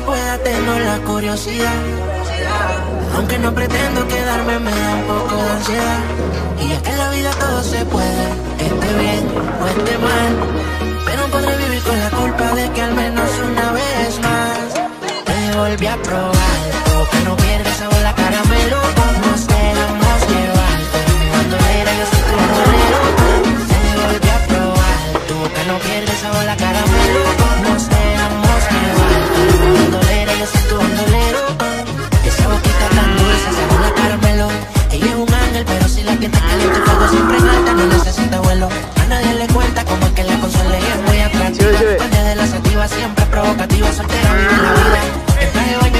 no pueda, tengo la curiosidad. Aunque no pretendo quedarme, me da un poco de ansiedad. Y es que en la vida todo se puede, esté bien o esté mal, pero podré vivir con la culpa de que al menos una vez más te volví a probar. Todo que no pierdes sabor a caramelo, nos dejamos llevar. Mi bandolera, yo soy tu bandolero. Te volví a probar. Todo que no pierdes sabor a caramelo, nos dejamos llevar. Mi bandolera, yo soy tu bandolero. Esa boquita tan dulce, sabor a caramelo. Ella es un ángel, pero si la tienta caliente, fuego siempre en alta, no necesita vuelo. A nadie le cuenta cómo es que la consola es muy atractiva. Parte de la sativa, siempre provocativa, soltera, vive la vida.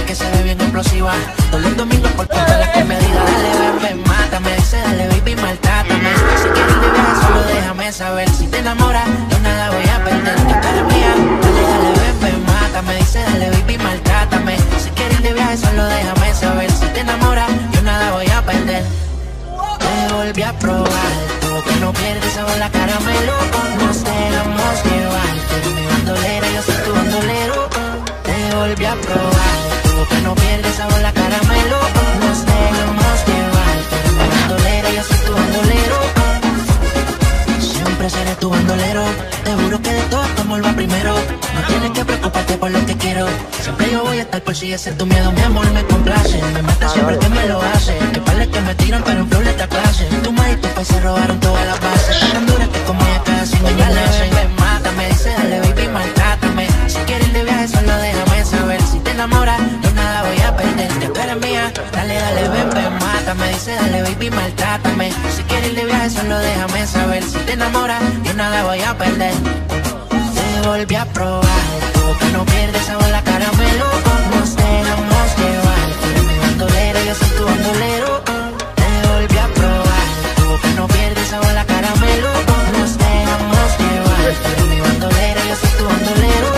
Que se ve bien explosiva, todos los domingos por todas las que me diga. Dale, ven, mátame, dice dale, baby, maltrátame. Si quieres de viaje, solo déjame saber. Si te enamoras, yo nada voy a perder, tú eres mía. Dale, ven, mátame, dice dale, baby, maltrátame. Si quieres de viaje, solo déjame saber. Si te enamoras, yo nada voy a perder. Te volví a probar, todo que no pierdes sabor a caramelo. Nos dejamos llevar, tú eres mi bandolera, yo soy tu bandolero. Te volví a probar. Que no pierdes sabor a caramelo, nos dejamos llevar. Tu bandolera, yo soy tu bandolero. Siempre seré tu bandolero. Te juro que de todo tu amor va primero. No tienes que preocuparte por lo que quiero. Siempre yo voy a estar por si ese es tu miedo. Mi amor me complace, me mata siempre que me lo hace. Que pales que me tiran pero en flor le clase. Tu madre y tu país se robaron todas las bases. Tan duras que como ella cada 5 años le hacen. Me mata, me dice dale baby, maltrátame. Si quieres de viaje solo déjame saber. Si te enamoras, tú eres mía, dale, ven, mátame. Dice, dale, baby, maltrátame. Si quieres ir de viaje, solo déjame saber. Si te enamoras, yo nada voy a perder. Te volví a probar, tú que no pierdes sabor a caramelo. Nos dejamos llevar, tú eres mi bandolera, yo soy tu bandolero. Te volví a probar, tú que no pierdes sabor a caramelo. Nos dejamos llevar, tú eres mi bandolera, yo soy tu bandolero.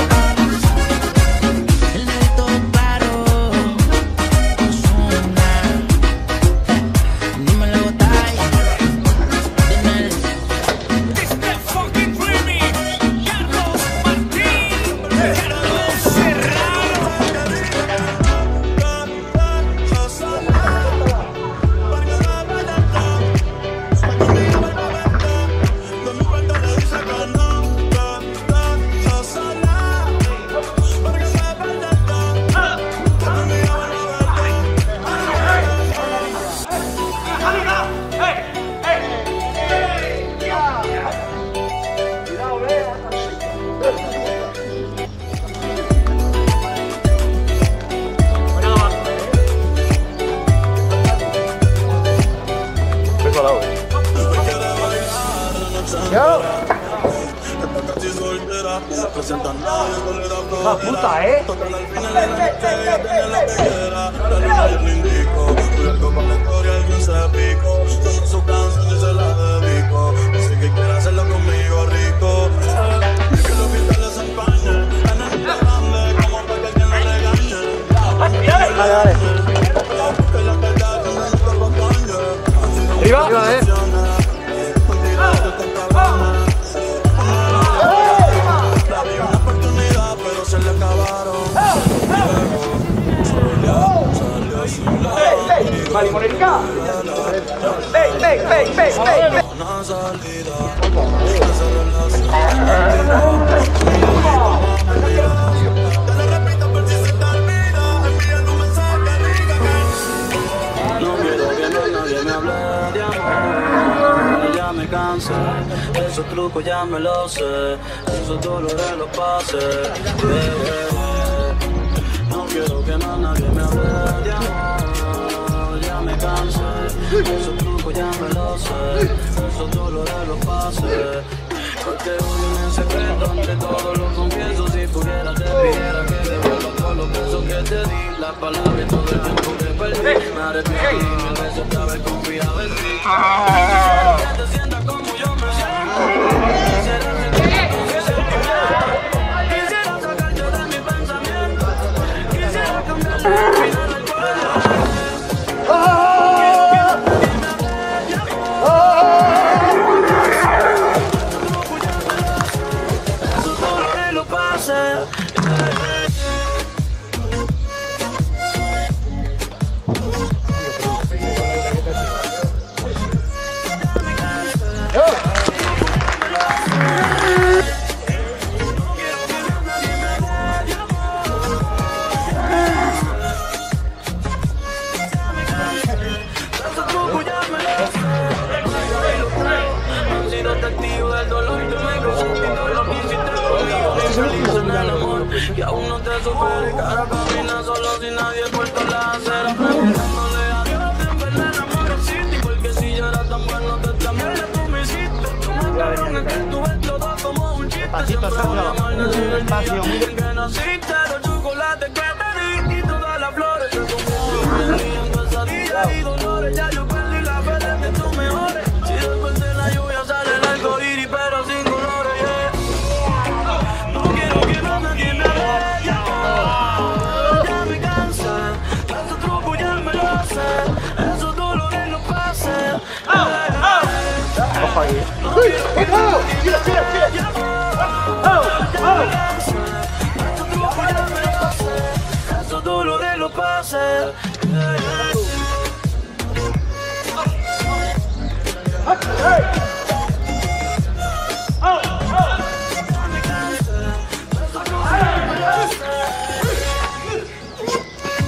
te supere. Cara camina solo si nadie puerto la acera. Preguntándole a Dios te envenena por el city. Porque si yo era tan bueno te también le tú me hiciste. Como cabrón es que tú ves todo como un chiste. Siempre voy a amarnos en el día. Dicen que naciste los chocolates que te di y todas las flores. Yo como un niño en pesadillas y dolores. Ya yo perdí la fe de tus mejores. Si después de la lluvia sale el arcoíris pero sin colores.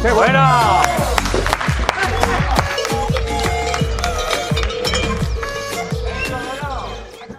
¡Qué buena!